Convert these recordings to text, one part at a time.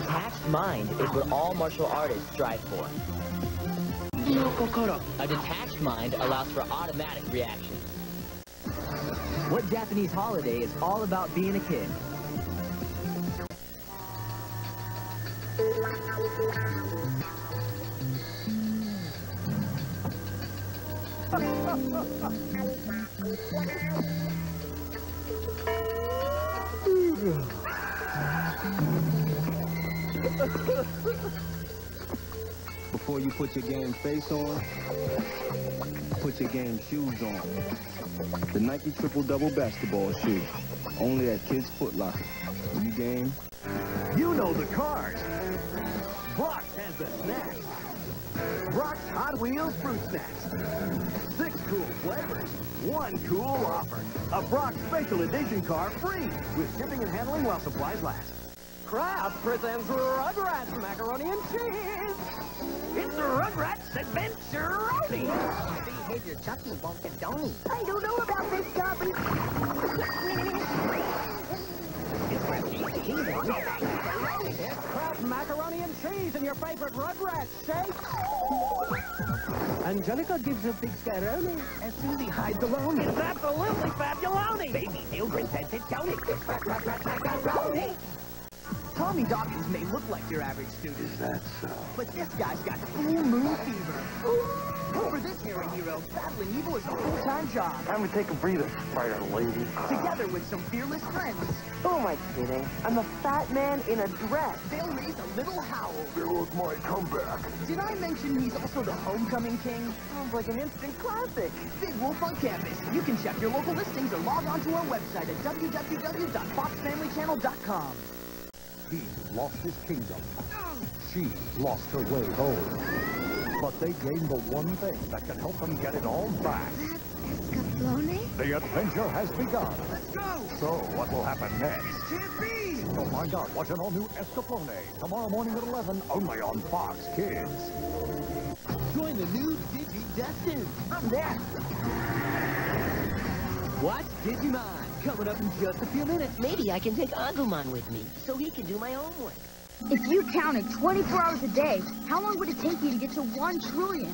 detached mind is what all martial artists strive for. A detached mind allows for automatic reactions. What Japanese holiday is all about being a kid? Before you put your game face on, put your game shoes on. The Nike Triple Double basketball shoe, only at Kids Foot Locker. You game? You know the cars. Brock's has the snacks. Brock's Hot Wheels Fruit Snacks. 6 cool flavors, 1 cool offer. A Brock's Special Edition car free with shipping and handling while supplies last. Kraft presents Rugrats Macaroni and Cheese. It's the Rugrats Adventuroni. Behave your Chucky won't get Donny. I don't know about this, Dobby. It's Kraft Macaroni and Cheese in your favorite Rugrats shape. Angelica gives a big scaroni, and Susie hides alone. It's absolutely fabuloni. Baby Mildred says it's Tony. It's Rugrats Macaroni. Tommy Dawkins may look like your average student. Is that so? But this guy's got full moon fever. For this hearing hero, battling evil is a full-time job. Time to take a breather, Spider-Lady. Together with some fearless friends. Who am I kidding? I'm a fat man in a dress. They'll raise a little howl. There was my comeback. Did I mention he's also the homecoming king? Sounds like an instant classic. Big Wolf on Campus. You can check your local listings or log on to our website at www.foxfamilychannel.com. He lost his kingdom. She lost her way home. But they gained the one thing that can help them get it all back. That's Escaflowne? The adventure has begun. Let's go! So, what will happen next? This can't be! So find out what's an all-new Escaflowne tomorrow morning at 11, only on Fox Kids. Join the new Digi Dustin. I'm there! Watch Digimon. Coming up in just a few minutes. Maybe I can take Agumon with me, so he can do my homework. If you counted 24 hours a day, how long would it take you to get to 1 trillion?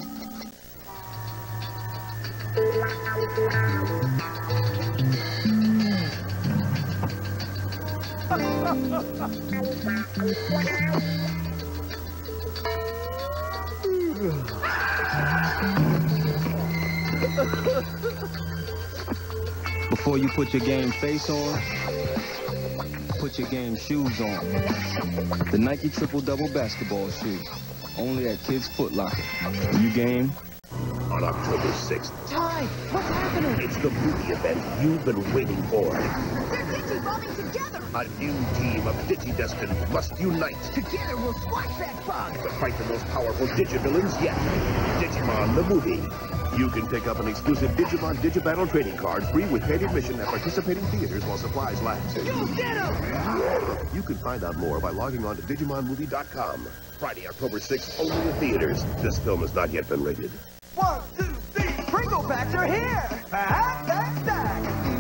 Before you put your game face on, put your game shoes on. The Nike Triple Double basketball shoe, only at Kids Foot Locker. You game? On October 6th. Ty, what's happening? It's the booty event you've been waiting for. They're Digi bombing together. A new team of Digi-destined must unite. Together we'll squash that bug. To fight the most powerful Digi-villains yet. Digimon the movie. You can pick up an exclusive Digimon Digibattle trading card free with paid admission at participating theaters while supplies last. Go get 'em! You can find out more by logging on to DigimonMovie.com. Friday, October 6th, only in theaters. This film has not yet been rated. 1, 2, 3, Pringle Packs are here! Back.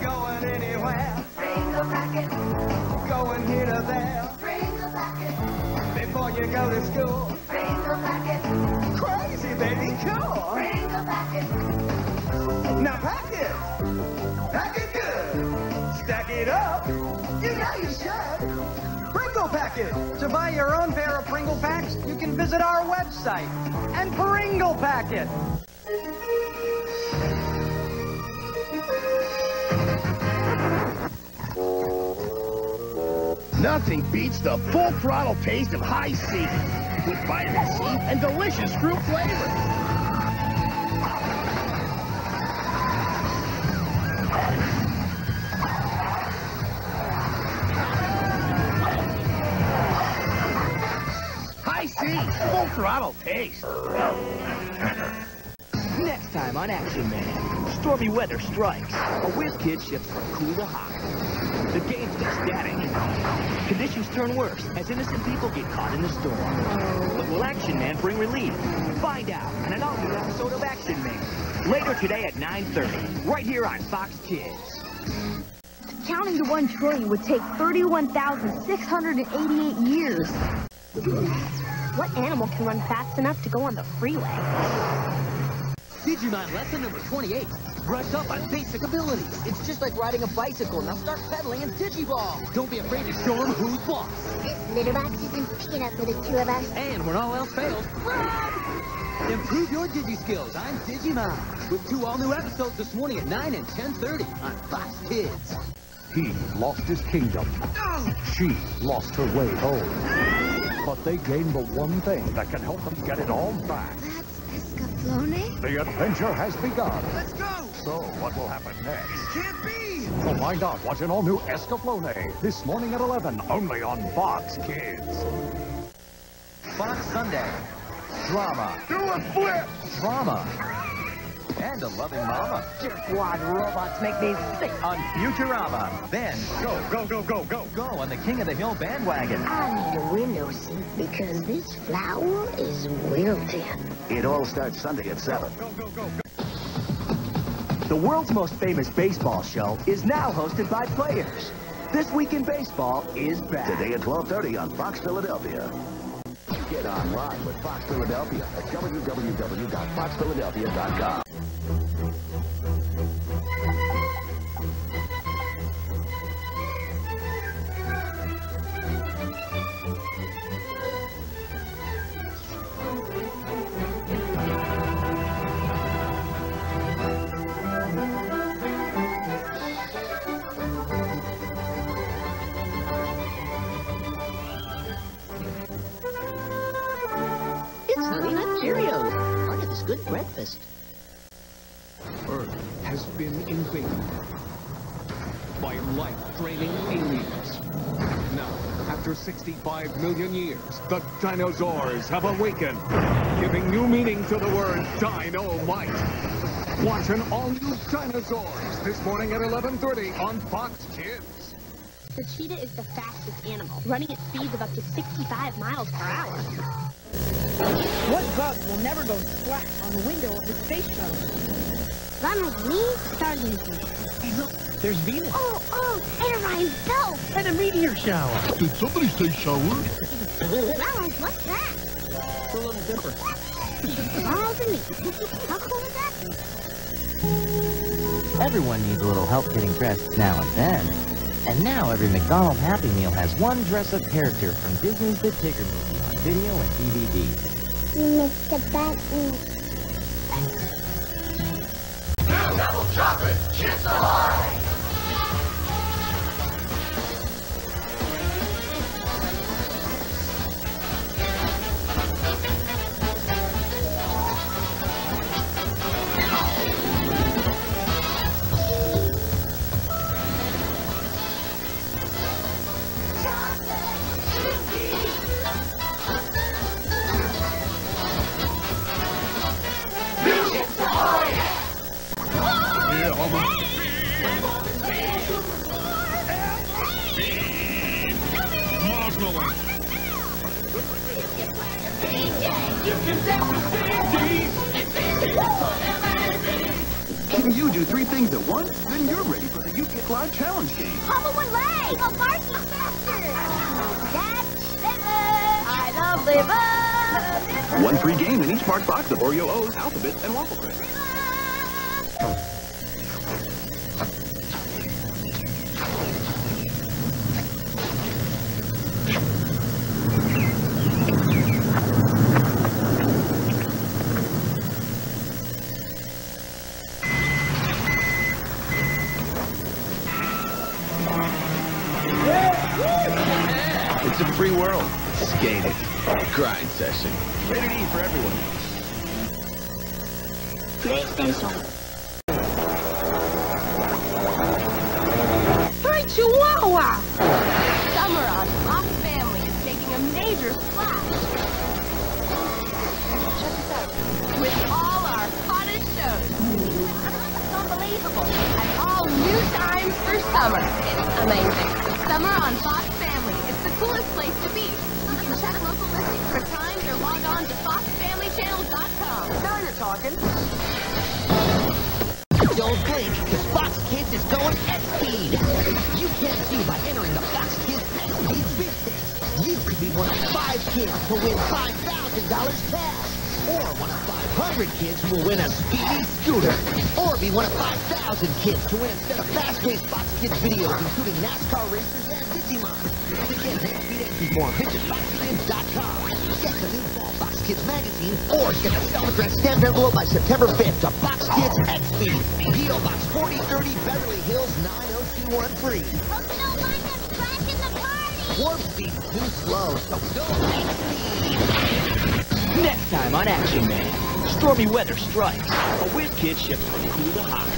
Going anywhere. Pringle Packets. Going here to there. Pringle Packets. Before you go to school. Pringle Packets. Crazy, baby, cool! Pringle Packets. Now pack it good, stack it up, you know you should. Pringle Packets. To buy your own pair of Pringle Packs, you can visit our website and Pringle Packets. Nothing beats the full throttle taste of Hi-C with vitamin C and delicious fruit flavor. Hi-C, full throttle taste. Next time on Action Man, stormy weather strikes. A whiz kid shifts from cool to hot. The game's gets static. Conditions turn worse as innocent people get caught in the storm. But will Action Man bring relief? Find out on an all-new episode of Action Man. Later today at 9:30, right here on Fox Kids. Counting to 1 trillion would take 31,688 years. What animal can run fast enough to go on the freeway? Digimon lesson number 28. Brush up on basic abilities. It's just like riding a bicycle. Now start pedaling and digiball. Don't be afraid to show them who's boss. This litter box isn't picking up for the two of us. And when all else fails, run! Improve your digi skills on Digimon with 2 all-new episodes this morning at 9 and 10:30 on Fox Kids. He lost his kingdom. She lost her way home. But they gained the one thing that can help them get it all back. That's Escaflowne? The adventure has begun. Let's go! So, what will happen next? This can't be! So why not watch an all-new Escaflowne this morning at 11, only on Fox Kids. Fox Sunday. Drama. Do a flip! Drama. And a loving mama. Jerkwad robots make me sick. On Futurama. Then go on the King of the Hill bandwagon. I need a window seat because this flower is wilting. It all starts Sunday at 7. Go. The world's most famous baseball show is now hosted by players. This Week in Baseball is back. Today at 12:30 on Fox Philadelphia. Get online with Fox Philadelphia at www.foxphiladelphia.com. Good breakfast. Earth has been invaded by life-draining aliens. Now, after 65 million years, the dinosaurs have awakened, giving new meaning to the word Dino-Might. Watch an all-new Dinosaurs this morning at 11:30 on Fox Kids. The cheetah is the fastest animal, running at speeds of up to 65 miles per hour. What bug will never go splat on the window of the space shuttle? Run with me, Stargazer. Hey, look, there's Venus. Oh, Airline's belt! And a meteor shower. Did somebody say shower? Wow, what's that? It's a little dipper. Charles and me. How cool is that? Everyone needs a little help getting dressed now and then. And now every McDonald's Happy Meal has one dress-up character from Disney's The Tigger Movie. Video and DVD. Mr. Button. New Double Chocolate Chips Ahoy! If you do 3 things at once, then you're ready for the U Kick Live Challenge game. Hobble one leg! Go barking faster! That's liver! I love liver! 1 free game in each marked box of Oreo O's, Alphabet, and Waffle Crisp. It's a free world. Skating. Grind session. Rated E for everyone. PlayStation. Hi, Chihuahua! Summer on Fox Family is making a major splash. Check this out. With all our hottest shows. Unbelievable. And all new times for summer. It's amazing. Summer on Fox Family. Coolest place to be. You can check local listings for times or log on to FoxFamilyChannel.com. Now you're talking. Don't blink, because Fox Kids is going X-Speed. You can't see by entering the Fox Kids X-Speed sweepstakes. You could be one of 5 kids who win $5,000 cash. Or one of 500 kids who will win a speedy scooter. Or be one of 5,000 kids who win a set of fast-paced Fox Kids videos, including NASCAR racers and Digimon. Again, Speed entry form, visit FoxKids.com. Get the new fall Fox Kids magazine, or get a self-addressed stamped envelope by September 5th to Fox Kids X-Speed. P.O. Box 4030, Beverly Hills, 90213. Hope you don't mind us crashing the party! Warp speed's too slow, so go X-Speed! Next time on Action Man, stormy weather strikes. A whiz kid shifts from cool to hot.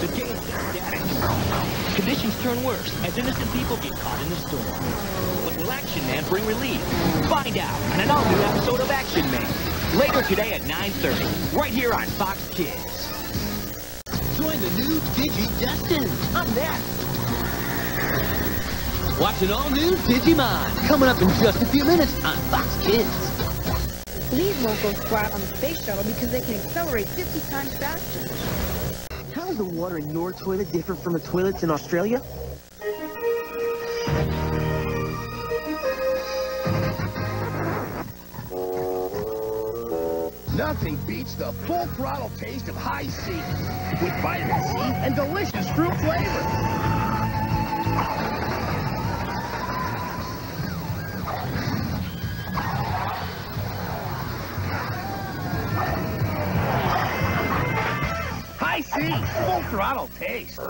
The game gets static. Conditions turn worse as innocent people get caught in the storm. But will Action Man bring relief? Find out on an all-new episode of Action Man. Later today at 9:30, right here on Fox Kids. Join the new Digi Dustin on that. Watch an all-new Digimon coming up in just a few minutes on Fox Kids. These locals fly on the space shuttle because they can accelerate 50 times faster. How is the water in your toilet different from the toilets in Australia? Nothing beats the full throttle taste of Hi-C with vitamin C and delicious fruit flavor. Full throttle taste.